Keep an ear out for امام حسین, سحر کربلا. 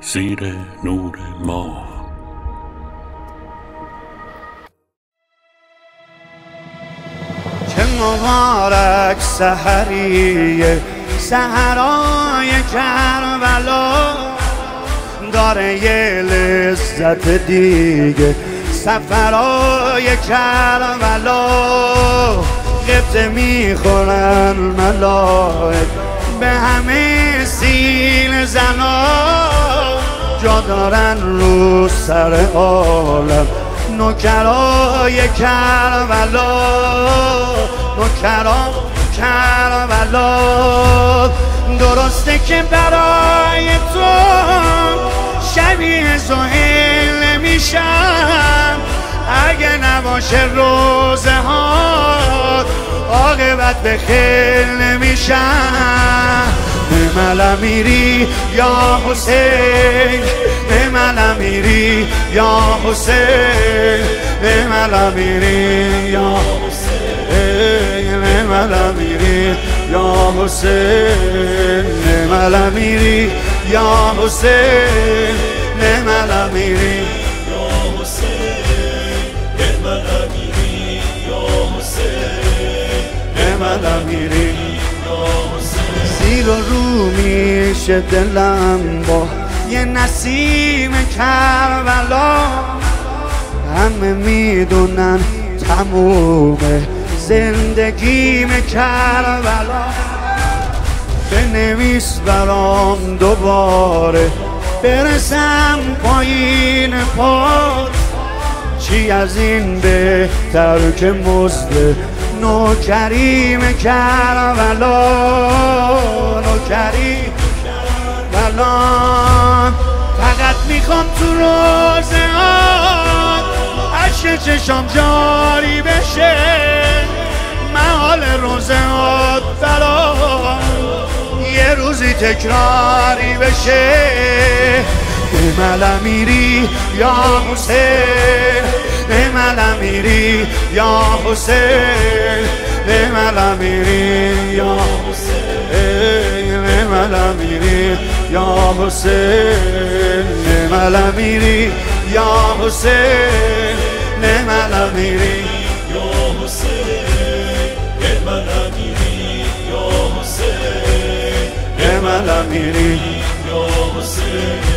زیر نور ماه. چه مبارک سحریه سحرای کربلا، داره یه لذت دیگه سفرای کربلا. قبطه میخورن ملائک به همه سیل زنا، جا دارن رو سر عالم نوکرای کربلا. نوکرای کربلا درسته که برای تو شبیه سهیل میشم، اگه نباشه روزه ها عاقبت به خیل نمیشم. بملم میری یا حسین، بملم میری یا حسین، بملم میری یا حسین، بملم میری یا حسین، بملم میری یا حسین، بملم میری یا حسین، بملم میری یا حسین، بملم میری یا حسین. زیر و رو میشه دلم با یه نسیم کربلا، همه میدونن تمومه زندگیم کربلا. بنویس برام دوباره برسم پایین پاد، چی از این بهتر که مزد نوکریم کربلا. نوکریم کربلا فقط میخوام تو روزه ها عشق چشم جاری بشه، محال روزه ها برام یه روزی تکراری بشه. بملم میری یا حسین، بملم میری یا حسین، بملم میری یا حسین، بملم میری یا حسین، بملم میری یا حسین، بملم میری یا حسین، بملم میری یا حسین، بملم میری یا حسین.